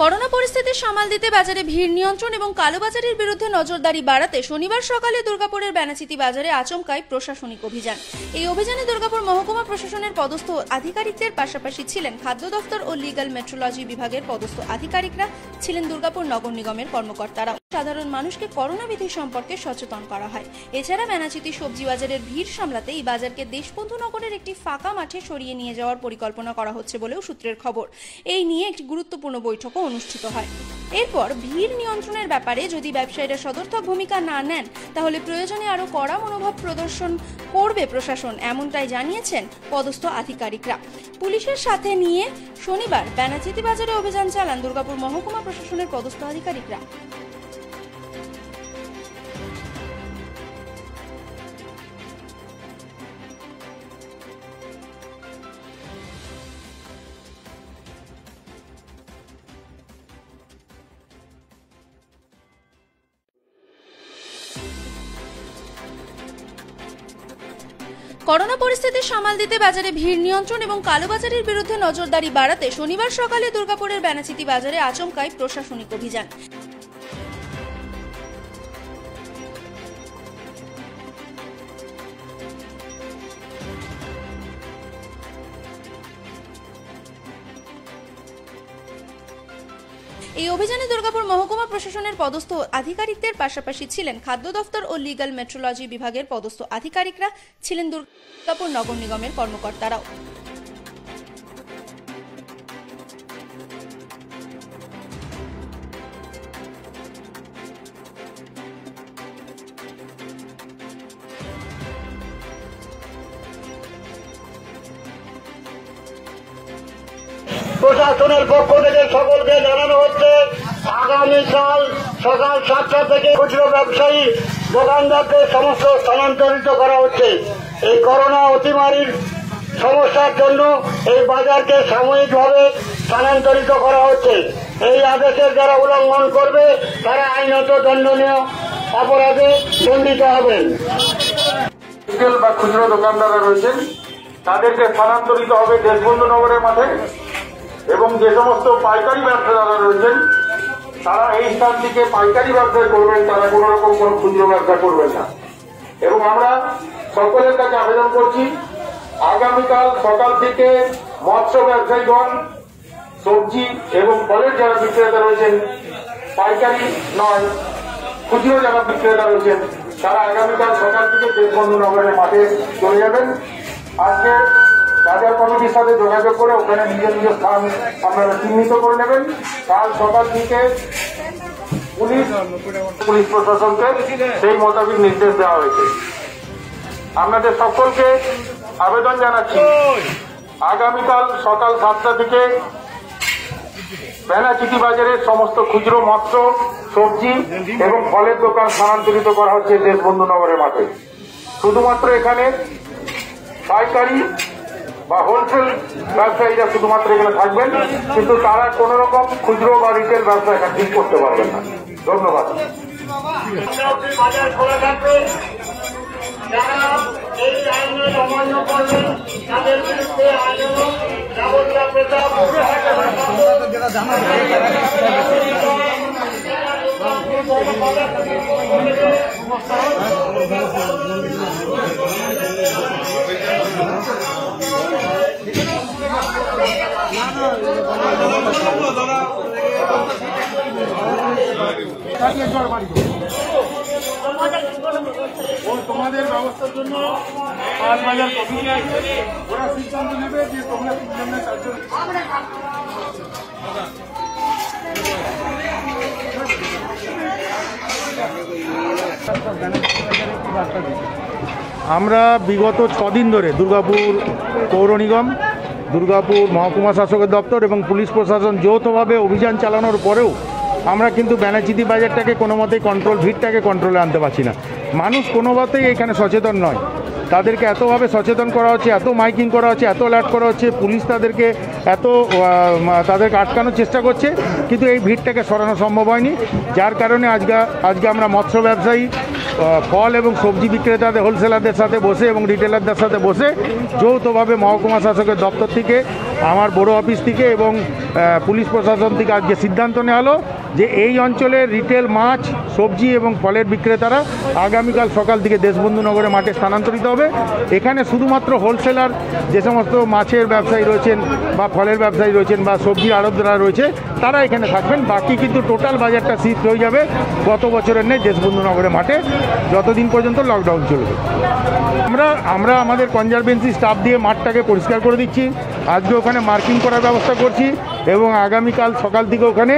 Corona পরিস্থিতি সামাল দিতে বাজারে ভিড় নিয়ন্ত্রণ এবং কালোবাজারির বিরুদ্ধে নজরদারি বাড়াতে শনিবার সকালে দুর্গাপুরের বেনাচিটি বাজারে আচমকাই প্রশাসনিক অভিযান। এই অভিযানে দুর্গাপুর মহকুমা প্রশাসনের পদস্থ আধিকারিকদের পাশাপাশি ছিলেন খাদ্য দপ্তর ও লিগ্যাল মেট্রোলজি বিভাগের পদস্থ আধিকারিকরা, ছিলেন দুর্গাপুর নগর নিগমের কর্মকর্তারা। সাধারণ মানুষকে করোনা বিধি সম্পর্কে সচেতন করা হয়। এছাড়া বেনাচিটি সবজি বাজারের ভিড় সামলাতে এই বাজারকে দেশবন্ধু নগরের একটি ফাঁকা মাঠে সরিয়ে নিয়ে যাওয়ার পরিকল্পনা করা হচ্ছে বলেও সূত্রের খবর। এই নিয়ে একটি গুরুত্বপূর্ণ বৈঠকও অনুষ্ঠিত হয়। এরপর ভিড় নিয়ন্ত্রণের ব্যাপারে যদি ব্যবসায়ীরা সদর্থক ভূমিকা না নেন তাহলে প্রয়োজনে আরো কড়া মনোভাব প্রদর্শন করবে প্রশাসন, এমনটাই জানিয়েছেন পদস্থ আধিকারিকরা। পুলিশের সাথে নিয়ে শনিবার বেনাচিটি বাজারে অভিযান চালান দুর্গাপুর মহকুমা প্রশাসনের পদস্থ আধিকারিকরা। করোনা পরিস্থিতি সামাল দিতে বাজারে ভিড় নিয়ন্ত্রণ এবং কালোবাজারির বিরুদ্ধে নজরদারি বাড়াতে শনিবার সকালে দুর্গাপুরের বেনাচিটি বাজারে আচমকাই প্রশাসনিক অভিযান। এই অভিযানে দুর্গাপুর মহকুমা প্রশাসনের পদস্থ আধিকারিকদের পাশাপাশি ছিলেন খাদ্য দপ্তর ও লিগ্যাল মেট্রোলজি বিভাগের পদস্থ আধিকারিকরা, ছিলেন দুর্গাপুর নগর নিগমের কর্মকর্তারাও। প্রশাসনের পক্ষ থেকে সকলকে জানানো হচ্ছে আগামীকাল সকাল 7টা থেকে খুচরো ব্যবসায়ী দোকানদারদের সমস্ত স্থানান্তরিত করা হচ্ছে। এই করোনা অতিমারির সমস্যার জন্য এই বাজারকে সাময়িকভাবে স্থানান্তরিত করা হচ্ছে। এই আদেশের যারা উল্লঙ্ঘন করবে তারা আইনত দণ্ডনীয় অপরাধে দণ্ডিত হবেন। বা খুচরো দোকানদাররা রয়েছেন তাদেরকে স্থানান্তরিত হবে দেশবন্ধু নগরের মাঠে, এবং যে সমস্ত পাইকারি ব্যবসাদাররা রয়েছেন তারা এই স্থান থেকে পাইকারি ব্যবসা করবেন, তারা কোন রকম কোন ক্ষুদ্র ব্যবসা করবেন না। এবং আমরা সকলের কাছে আবেদন করছি আগামীকাল সকাল থেকে মৎস্য ব্যবসায়ীগণ, সবজি এবং ফলের যারা বিক্রেতা রয়েছেন, পাইকারি নয় ক্ষুদ্র যারা বিক্রেতা রয়েছেন তারা আগামীকাল সকাল থেকে দেশবন্ধু নগরের মাঠে চলে যাবেন। আজকে বাজার কমিটির সাথে যোগাযোগ করে ওখানে নিজের নিজের স্থান আপনারা চিহ্নিত করে নেবেন। কাল সকাল থেকে পুলিশ প্রশাসনকে সেই মোতাবেক নির্দেশ দেওয়া হয়েছে। আপনাদের সকলকে আবেদন জানাচ্ছি আগামীকাল সকাল 7টা থেকে বেনাচিটি বাজারের সমস্ত খুচরো মৎস্য, সবজি এবং ফলের দোকান স্থানান্তরিত করা হচ্ছে দেশবন্ধু নগরের মাঠে। শুধুমাত্র এখানে পাইকারি বা হোলসেল ব্যবসায়ীরা শুধুমাত্র এখানে থাকবেন, কিন্তু তারা কোন রকম খুচরো বা রিটেল ব্যবসা এখানে ঠিক করতে পারবেন না। ধন্যবাদ। বাজার খোলা থাকবে, যারা এই আইনের অমান্য করবে তাদের বিরুদ্ধে তোমাদের ব্যবস্থার জন্য পাঁচ বাজার কমিটি আসবে, ওরা সিদ্ধান্ত নেবে যে তোমরা তিনজনের চারজন আমরা বিগত 6 দিন ধরে দুর্গাপুর পৌর নিগম, দুর্গাপুর মহকুমা শাসকের দপ্তর এবং পুলিশ প্রশাসন যৌথভাবে অভিযান চালানোর পরেও আমরা কিন্তু বেনাচিটি বাজারটাকে কোনো মতেই ভিড়টাকে কন্ট্রোলে আনতে পারছি না। মানুষ কোনো মতেই এখানে সচেতন নয়। তাদেরকে এতভাবে সচেতন করা হচ্ছে, এত মাইকিং করা হচ্ছে, এত অ্যালার্ট করা হচ্ছে, পুলিশ তাদেরকে তাদেরকে আটকানোর চেষ্টা করছে, কিন্তু এই ভিড়টাকে সরানো সম্ভব হয়নি। যার কারণে আজকে আমরা মৎস্য ব্যবসায়ী, ফল এবং সবজি বিক্রেতাদের হোলসেলারদের সাথে বসে এবং রিটেলারদের সাথে বসে যৌথভাবে মহকুমা শাসকের দপ্তর থেকে আমার বড় অফিস থেকে এবং পুলিশ প্রশাসন থেকে আজকে সিদ্ধান্ত নেওয়া হলো যে এই অঞ্চলে রিটেল মাছ সবজি এবং ফলের বিক্রেতারা আগামীকাল সকাল থেকে দেশবন্ধু নগরে মাঠে স্থানান্তরিত হবে। এখানে শুধুমাত্র হোলসেলার যে সমস্ত মাছের ব্যবসায়ী রয়েছেন বা ফলের ব্যবসায়ী রয়েছেন বা সবজির আড়তদাররা রয়েছে তারা এখানে থাকবেন, বাকি কিন্তু টোটাল বাজারটা শিফট হয়ে যাবে গত বছরের নেই দেশবন্ধু নগরে মাঠে যতদিন পর্যন্ত লকডাউন চলবে। আমরা আমাদের কনজারভেন্সি স্টাফ দিয়ে মাঠটাকে পরিষ্কার করে দিচ্ছি, আজকে ওখানে মার্কিং করার ব্যবস্থা করছি এবং আগামীকাল সকাল থেকে ওখানে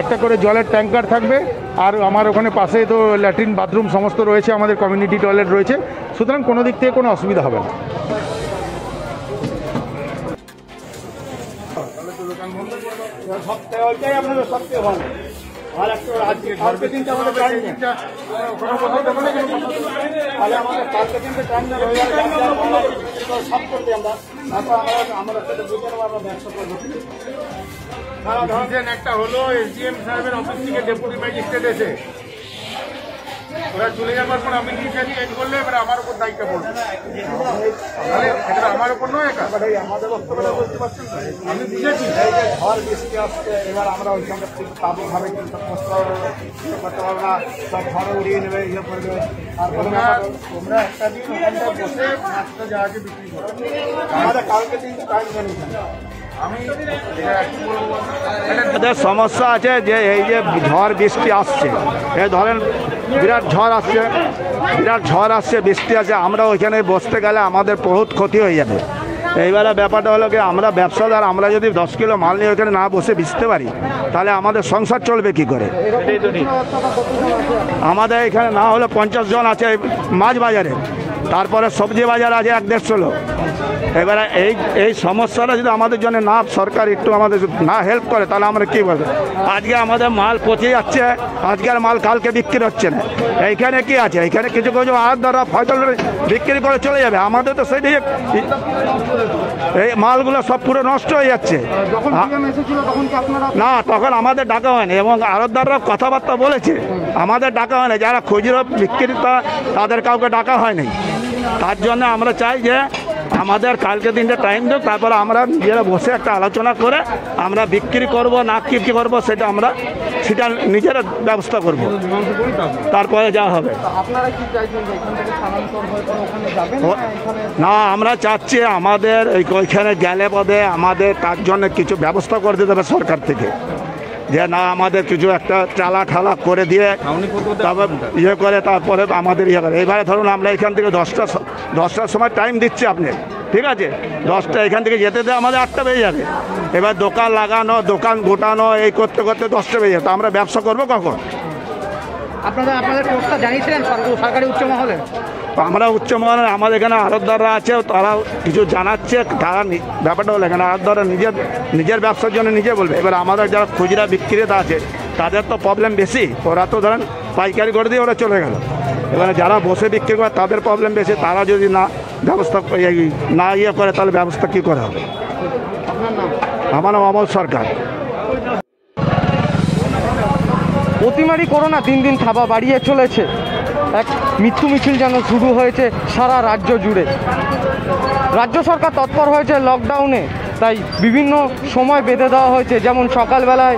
একটা করে জলের ট্যাঙ্কার থাকবে। আর আমার ওখানে পাশে তো ল্যাট্রিন বাথরুম সমস্ত রয়েছে, আমাদের কমিউনিটি টয়লেট রয়েছে, সুতরাং কোনো দিক থেকে কোনো অসুবিধা হবে না। একটা হলো এসডিএম সাহেবের অফিস থেকে ডেপুটি ম্যাজিস্ট্রেট এসে ওরা চলে যাবার পর আমি নিজে এড করলে এবার আমার উপর দায়িত্ব পড়বে, আমার উপর নয়। আমাদের বক্তব্য বুঝতে পারছেন, আমি বুঝেছি ঘর বৃষ্টি আসছে, এবার আমরা ওই সঙ্গে তাবুভাবে কিন্তু কষ্ট করতে পারবো না, সব ঘর উড়িয়ে নেবে, ইয়ে করবে। আর তোমরা একটা দিন ওখানটা বসে মাছটা জায়গাকে বিক্রি করো, আমাদের কালকে কিন্তু টাইম জানিয়েছেন। সমস্যা আছে যে এই যে ঝড় বৃষ্টি আসছে, এই ধরেন বিরাট ঝড় আসছে বৃষ্টি আছে, আমরা ওইখানে বসতে গেলে আমাদের বহুত ক্ষতি হয়ে যাবে। এইবারে ব্যাপারটা হলো কি, আমরা ব্যবসাদার, আমরা যদি 10 কিলো মাল নিয়ে ওইখানে না বসে বেচতে পারি তাহলে আমাদের সংসার চলবে কি করে? আমাদের এখানে না হলে 50 জন আছে মাছ বাজারে, তারপরে সবজি বাজার আছে 150 লোক। এবারে এই সমস্যাটা যদি আমাদের জন্য না সরকার একটু আমাদের না হেল্প করে তাহলে আমরা কী বলবো? আজকে আমাদের মাল পচে যাচ্ছে, আজকের মাল কালকে বিক্রি হচ্ছে না। এইখানে কি আছে, এইখানে কিছু আর দ্বারা ফসল বিক্রি করে চলে যাবে, আমাদের তো সেটাই এই মালগুলো সব পুরো নষ্ট হয়ে যাচ্ছে। না তখন আমাদের ডাকা হয়নি এবং আড়তদাররা কথাবার্তা বলেছে, আমাদের ডাকা হয়নি, যারা খুচরো বিক্রেতা তাদের কাউকে ডাকা হয়নি। তার জন্য আমরা চাই যে আমাদের কালকে দিনটা টাইম দেব, তারপরে আমরা নিজেরা বসে একটা আলোচনা করে আমরা বিক্রি করব না কি করব সেটা আমরা সেটা নিজেরা ব্যবস্থা করব, তারপরে যা হবে। না আমরা চাচ্ছি আমাদের ওইখানে গেলে পদে আমাদের তার জন্য কিছু ব্যবস্থা করে দিতে হবে সরকার থেকে, যে না আমাদের কিছু একটা চালা ঠালা করে দিয়ে তারপর ইয়ে করে, তারপরে আমাদের ইয়ে করে। এইভাবে ধরুন আমরা এখান থেকে দশটার সময় টাইম দিচ্ছি আপনি, ঠিক আছে, 10টা এখান থেকে যেতে দেওয়া আমাদের 8টা বেজে যাবে। এবার দোকান লাগানো, দোকান গোটানো, এই করতে করতে 10টা বেজে যাবে, আমরা ব্যবসা করবো কখন? আপনারা আপনাদের প্রস্তাব জানিয়েছিলেন সরকারি উচ্চ মহলে? আমরা উচ্চ মহলে, আমাদের এখানে আড়তদাররা আছে তারা কিছু জানাচ্ছে, তারা ব্যাপারটা হলো এখানে আড়তদাররা নিজের ব্যবসার জন্য নিজে বলবে। এবার আমাদের যারা খুচরা বিক্রেতা আছে তাদের তো প্রবলেম বেশি, ওরা তো ধরেন পাইকারি করে দিয়ে ওরা চলে গেল, এবারে যারা বসে বিক্রি করে তাদের প্রবলেম বেশি, তারা যদি না ব্যবস্থা না ইয়ে করে তাহলে ব্যবস্থা কী করা হবে? আমার নাম অমল সরকার। অতিমারি করোনা দিন দিন থাবা বাড়িয়ে চলেছে, এক মৃত্যু মিছিল যেন শুরু হয়েছে সারা রাজ্য জুড়ে। রাজ্য সরকার তৎপর হয়েছে লকডাউনে, তাই বিভিন্ন সময় বেঁধে দেওয়া হয়েছে, যেমন সকালবেলায়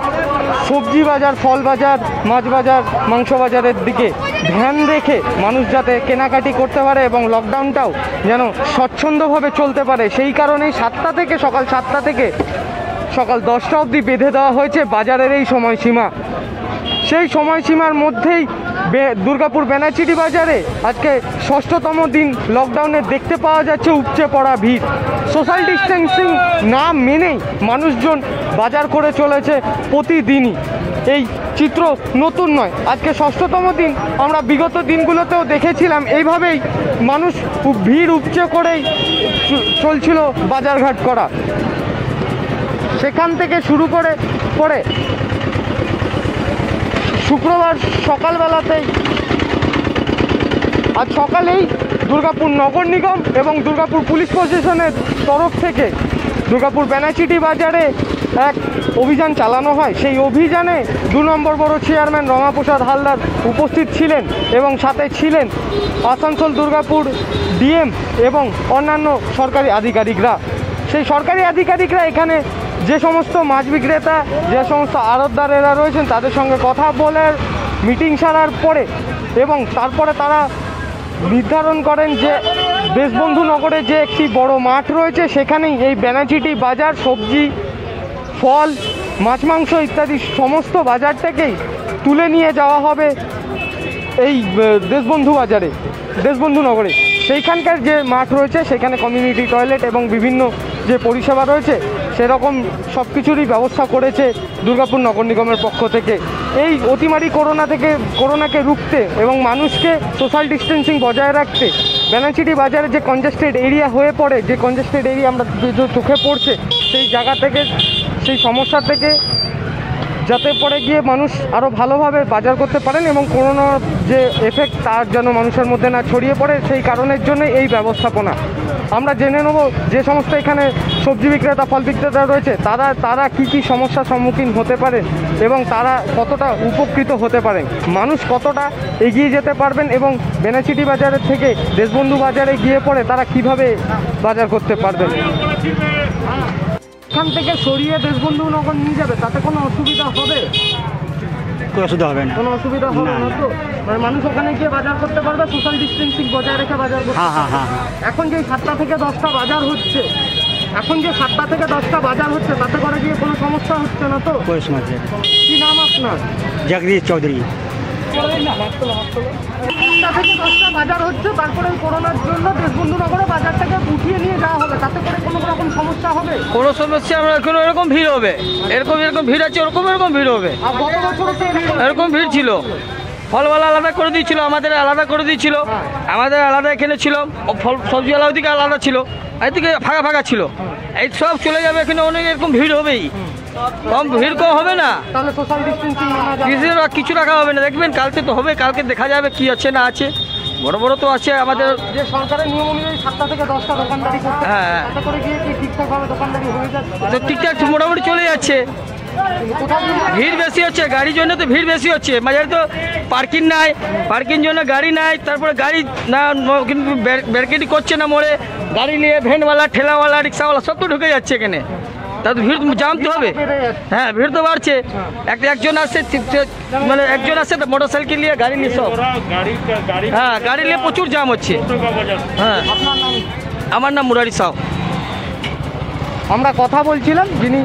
সবজি বাজার, ফল বাজার, মাছ বাজার, মাংস বাজারের দিকে ধ্যান রেখে মানুষ যাতে কেনাকাটি করতে পারে এবং লকডাউনটাও যেন স্বচ্ছন্দভাবে চলতে পারে, সেই কারণেই সকাল 7টা থেকে সকাল 10টা অবধি বেঁধে দেওয়া হয়েছে বাজারের এই সময়সীমা। সেই সময়সীমার মধ্যেই দুর্গাপুর বেনাচিটি বাজারে আজকে 6ম দিন লকডাউনে দেখতে পাওয়া যাচ্ছে উপচে পড়া ভিড়। সোশ্যাল ডিস্টেন্সিং না মেনেই মানুষজন বাজার করে চলেছে প্রতিদিনই, এই চিত্র নতুন নয়। আজকে 6ম দিন, আমরা বিগত দিনগুলোতেও দেখেছিলাম এইভাবেই মানুষ ভিড় উপচে করেই চলছিল বাজারঘাট করা। সেখান থেকে শুরু করে পরে শুক্রবার সকালবেলাতেই আজ সকালেই দুর্গাপুর নগর নিগম এবং দুর্গাপুর পুলিশ প্রশাসনের তরফ থেকে দুর্গাপুর বেনাচিটি বাজারে एक अभियान चालानो हय सेई अभियाने दो नम्बर बड़ो चेयरमैन रमा प्रसाद हालदार उपस्थित छिलेन एवं साथे छिलेन आसानसोल दुर्गापुर डिएम एवं अन्यान्य सरकारी आधिकारिकरा। सेई सरकारी आधिकारिकरा एखाने जे समस्त माछ विक्रेता जे समस्त आड़तदारेरा रयेछेन तादेर संगे कथा बोले मीटिंग सारार परे एवं तारपरे तारा निर्धारण करें जे देशबंधु नगरे जे एक बड़ो माठ रयेछे सेखानेई एई बेनाचिटी बाजार सब्जी फल माछ मांस इत्यादि समस्त बाजारटाकेई तुले निये जावा होबे एई देशबंधु बाजारे देशबंधु नगरे सेइखानकार जे माठ रयेछे सेखाने कम्यूनिटी टयलेट एवं विभिन्न जे परिसेवा रयेछे सेरकम सबकिछुरই व्यवस्था करेছে दुर्गापुर नगर निगमेर पक्ष थेके। एई अतिमारी कोरोनाके रुखते एवं मानुषके सोशल डिस्टेंसिंग बजाय राखते बेनाचिटी बाजारे जे कंजेस्टेड एरिया हये पड़े जे कंजेस्टेड एरिया आमरा चोखे पड़छे सेई जायगा थेके सेई समस्या थेके जाते पड़े गिये मानुष आरो भालोभाबे बाजार करते पारेन एवं कोरोना जे एफेक्ट तार जेन मानुषेर मध्धे ना छड़िये पड़े सेई कारणेर जन्य एई ब्यवस्थापना। आमरा जेने नेब जे समस्त एखाने सब्जी विक्रेता फल विक्रेता रयेछे तारा तारा की की समस्या सम्मुखीन होते पारे एवं तारा कतटा उपकृत होते पारे मानुष कतटा एगिये जेते पारबेन एवं बेनाचिटी बाजार थेके देशबंधु बाजारे गिये पड़े तारा किभाबे बाजार करते पारबेन खान सरिए देशबंधु नगर नहीं जाए असुविधा असुविधा तो मैं मानुष बाजार करते सोशल डिस्टेंसिंग बजाय रेखे बाजार एन जो 7टा 10टा बाजार होच्छे এখন যে 7টা 10টা বাজার হচ্ছে তাতে করে গিয়ে কোনো সমস্যা হচ্ছে না। তো কোন সমস্যা? কি নাম আপনার? জগদীশ চৌধুরী। থেকে 10টা বাজার হচ্ছে তারপরে করোনার জন্য দেশবন্ধু নগরে বাজারটাকে উঠিয়ে নিয়ে যাওয়া হবে তাতে করে কোনো রকম সমস্যা হবে? কোনো সমস্যা আমরা কোনো এরকম ভিড় হবে এরকম ভিড় আছে এরকম ভিড় হবে আর গত বছর তো এরকম ভিড় ছিল ফলওয়ালা আলাদা করে দিয়েছিল আমাদের আলাদা এখানে ছিল ফল সবজিওয়ালা ওদিকে আলাদা ছিল এদিকে ফাঁকা ফাঁকা ছিল এই সব চলে যাবে এখানে অনেক এরকম ভিড় হবেই কম ভিড় কম হবে না তাহলে সোশ্যাল ডিস্টেন্সিং মানা কিছু রাখা হবে না দেখবেন কালকে তো হবে কালকে দেখা যাবে কি আছে না আছে বড় বড় তো আছে আমাদের যে সরকারের নিয়ম অনুযায়ী 7টা থেকে 10টা দোকানদারি করতে হ্যাঁ তাতে করে গিয়ে কি ঠিকঠাকভাবে দোকানদারি হয়ে যাচ্ছে ঠিকঠাক মোটামুটি চলে যাচ্ছে ভিড় বেশি হচ্ছে গাড়ির জন্য তো ভিড় বেশি হচ্ছে মাঝারি তো পার্কিং নাই পার্কিং জন্য গাড়ি নাই তারপরে গাড়ি না কিন্তু ব্যারিকেডি করছে না মোড়ে গাড়ি নিয়ে ভ্যানওয়ালা ঠেলাওয়ালা রিক্সাওয়ালা সব তো ঢুকে যাচ্ছে এখানে তাতে ভিড় জাম তো হবে হ্যাঁ ভিড় তো বাড়ছে একজন আসছে মানে একজন আসছে তো মোটর সাইকেল নিয়ে গাড়ি নিয়ে সব হ্যাঁ গাড়ি নিয়ে প্রচুর জাম হচ্ছে হ্যাঁ। আমার নাম মুরারি সাউ। আমরা কথা বলছিলাম যিনি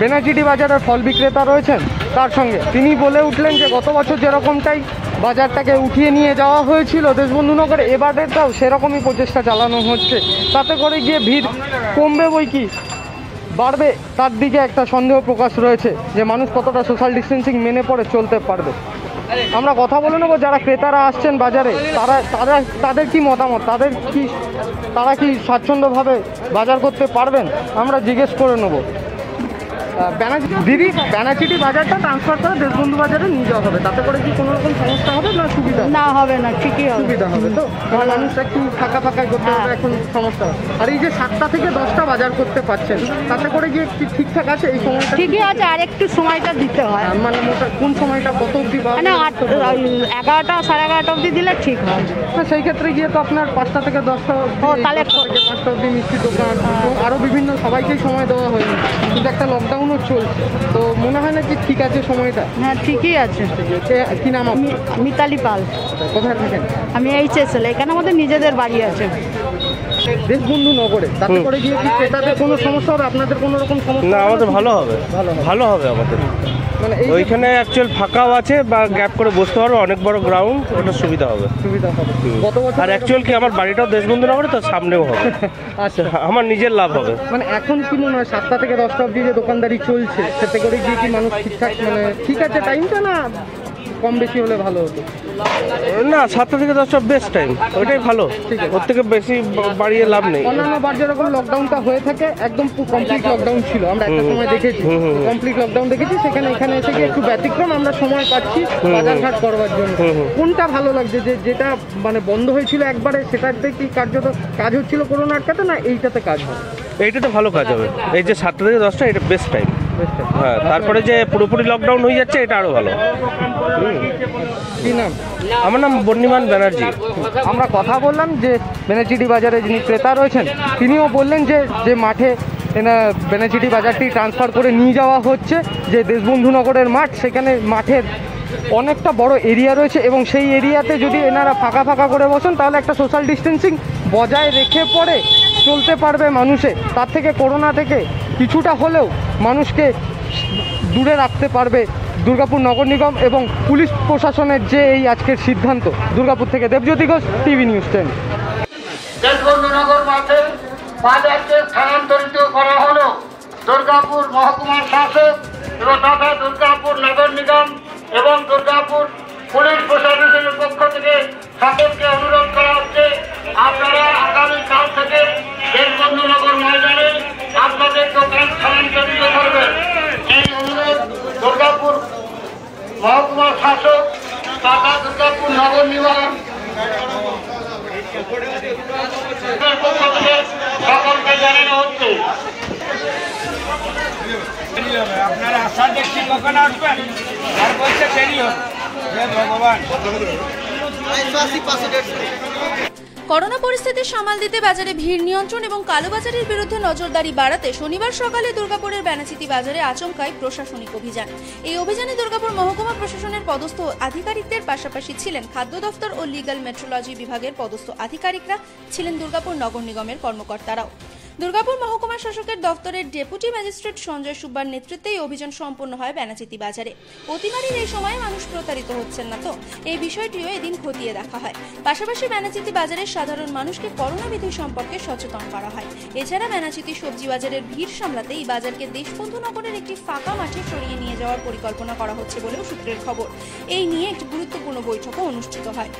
बेनाचिटी बाजारे फल विक्रेता रयेछेन तार संगे तिनी बोले उठलें जे गत बछर जेरकमटाई बाजारटाके उठिए निये जावा हयेछिलो देशबंधु नगरे एबारेटाओ सेरकमई प्रचेष्टा चालानो हच्छे ताते करे गिये भीड़ कमबे बइकि बाड़बे तार दिके एकटा सन्देह प्रकाश रयेछे जे मानुष कतटा सोशल डिस्टेंसिंग मेने पड़े चलते पारबे। আমরা কথা বলে নেব যারা ক্রেতারা আসছেন বাজারে তারা তারা তাদের কি মতামত তারা কি স্বাচ্ছন্দ্যভাবে বাজার করতে পারবেন আমরা জিজ্ঞেস করে নেব। দিদি বেনাচিটি বাজারটা ট্রান্সফার করে দেশবন্ধু বাজারে নিয়ে যাওয়া হবে তাতে করে কি কোনো রকম সমস্যা হবে না? সুবিধা না হবে না ঠিকই হবে সুবিধা হবে তো মানুষটা কি ফাঁকা ফাঁকা করতে হবে এখন সমস্যা আর এই যে 7টা থেকে 10টা বাজার করতে পারছেন তাতে করে গিয়ে ঠিকঠাক আছে এই সময়টা ঠিকই আছে আর একটু সময়টা দিতে হয় মানে কোন সময়টা কত অবধি বা না 11টা 11:30 অবধি দিলে ঠিক হয় না সেই ক্ষেত্রে গিয়ে তো আপনার 5টা থেকে 10টা তাহলে 5টা অবধি মিষ্টি দোকান আরও বিভিন্ন সবাইকে সময় দেওয়া হয় কিন্তু একটা লকডাউন চলছে তো মনে হয় না যে ঠিক আছে সময়টা হ্যাঁ ঠিকই আছে। কি নাম আপনার? মিতালি পাল। কোথায় থাকেন? আমি এইচএসএল এখানে আমাদের নিজেদের বাড়ি আছে দেশবন্ধু নগরে তাতে করে গিয়ে কি ক্রেতাদের কোনো সমস্যা হবে আপনাদের কোনো রকম সমস্যা না আমাদের ভালো হবে আমাদের মানে ওইখানে অ্যাকচুয়াল ফাঁকাও আছে বা গ্যাপ করে বসতে পারবে অনেক বড় গ্রাউন্ড ওটা সুবিধা হবে কত বছর আর অ্যাকচুয়াল কি আমার বাড়িটাও দেশবন্ধু নগরে তো সামনেও হবে আচ্ছা আমার নিজের লাভ হবে মানে এখন কি মনে হয় 7টা থেকে 10টা অবধি যে দোকানদারি চলছে তাতে করে গিয়ে কি মানুষ ঠিকঠাক মানে ঠিক আছে টাইমটা না কম বেশি হলে ভালো হতো না 7টা থেকে 10টা বেস্ট টাইম ওইটাই ভালো ওর থেকে বেশি বাড়িয়ে লাভ নেই অন্যান্য বার যেরকম লকডাউনটা হয়ে থাকে একদম কমপ্লিট লকডাউন ছিল আমরা একটা সময় দেখেছি কমপ্লিট লকডাউন দেখেছি সেখানে এখানে এসে একটু ব্যতিক্রম আমরা সময় পাচ্ছি বাজারঘাট করবার জন্য কোনটা ভালো লাগছে যে যেটা মানে বন্ধ হয়েছিল একবারে সেটাতে কি কার্যত কাজ হচ্ছিল করোনা আটকাতে না এইটাতে কাজ হবে এইটাতে ভালো কাজ হবে এই যে 7টা থেকে 10টা এটা বেস্ট টাইম। हाँ तारপরে যে পুরোপুরি লকডাউন হয়ে যাচ্ছে এটা আরো ভালো। কি নাম? আমার নাম বর্ণিমান ব্যানার্জি। আমরা কথা বললাম যে বেনাচিটি বাজারে যিনি ক্রেতা রয়েছেন তিনিও বললেন যে যে মাঠে বেনাচিটি বাজারটি ট্রান্সফার করে নিয়ে যাওয়া হচ্ছে যে দেশবন্ধু নগরের মাঠ, সেখানে মাঠের অনেকটা বড় এরিয়া রয়েছে এবং সেই এরিয়াতে যদি এনারা ফাঁকা ফাঁকা করে বসেন তাহলে একটা সোশ্যাল ডিস্টেন্সিং বজায় রেখে পরে চলতে পারবে মানুষে, তার থেকে করোনা থেকে কিছুটা হলেও মানুষকে দূরে রাখতে পারবে দুর্গাপুর নগর নিগম এবং পুলিশ প্রশাসনের যে এই আজকের সিদ্ধান্ত। দুর্গাপুর থেকে দেবজ্যোতি ঘোষ, টিভি নিউজ 10। দেশবন্ধু নগর মাঠে বাজারকে স্থানান্তরিত করা হলো। দুর্গাপুর মহকুমার শাসক এবং তথা দুর্গাপুর নগর নিগম এবং দুর্গাপুর পুলিশ প্রশাসনের পক্ষ থেকে সকলকে অনুরোধ করা হচ্ছে আপনারা আগামীকাল থেকে দেশবন্ধু নগর ময়দানে আপনাদের দোকান স্থানান্তরিত করবেন। এই অনুরোধ দুর্গাপুর মহকুমার শাসক তথা দুর্গাপুর নগর নিগম পক্ষ থেকে সকলকে জানানো হচ্ছে। আপনারা আশা দেখছি কখন আসবেন আর বলছে দেরি হবে, হে ভগবান। করোনা পরিস্থিতি সামাল দিতে বাজারে ভিড় নিয়ন্ত্রণ এবং কালোবাজারির বিরুদ্ধে নজরদারি বাড়াতে শনিবার সকালে দুর্গাপুরের বেনাচিটি বাজারে আচমকাই প্রশাসনিক অভিযান। এই অভিযানে দুর্গাপুর মহকুমা প্রশাসনের পদস্থ আধিকারিকদের পাশাপাশি ছিলেন খাদ্য দপ্তর ও লিগ্যাল মেট্রোলজি বিভাগের পদস্থ আধিকারিকরা, ছিলেন দুর্গাপুর নগর নিগমের কর্মকর্তারাও। দুর্গাপুর মহকুমা শাসকের দপ্তরের ডেপুটি ম্যাজিস্ট্রেট সঞ্জয় সুব্বার নেতৃত্বে এই অভিযান সম্পন্ন হয় বেনাচিটি বাজারে। অতিমারির এই সময়ে মানুষ প্রতারিত হচ্ছেন না তো, এই বিষয়টিও এদিন খতিয়ে দেখা হয়। পাশাপাশি বেনাচিটি বাজারের সাধারণ মানুষকে করোনা বিধি সম্পর্কে সচেতন করা হয়। এছাড়া বেনাচিটি সবজি বাজারের ভিড় সামলাতে এই বাজারকে দেশবন্ধু নগরের একটি ফাঁকা মাঠে সরিয়ে নিয়ে যাওয়ার পরিকল্পনা করা হচ্ছে বলেও সূত্রের খবর। এই নিয়ে একটি গুরুত্বপূর্ণ বৈঠকও অনুষ্ঠিত হয়।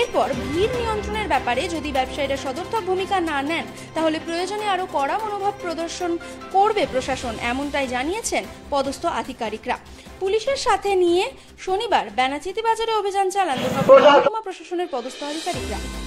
এরপর ভিড় নিয়ন্ত্রণের ব্যাপারে যদি ব্যবসায়ীরা সদর্থক ভূমিকা না নেন তাহলে প্রয়োজনে আরও কড়া মনোভাব প্রদর্শন করবে প্রশাসন, এমনটাই জানিয়েছেন পদস্থ আধিকারিকরা। পুলিশের সাথে নিয়ে শনিবার বেনাচিটি বাজারে অভিযান চালান দুর্গাপুর মহকুমা প্রশাসনের পদস্থ আধিকারিকরা।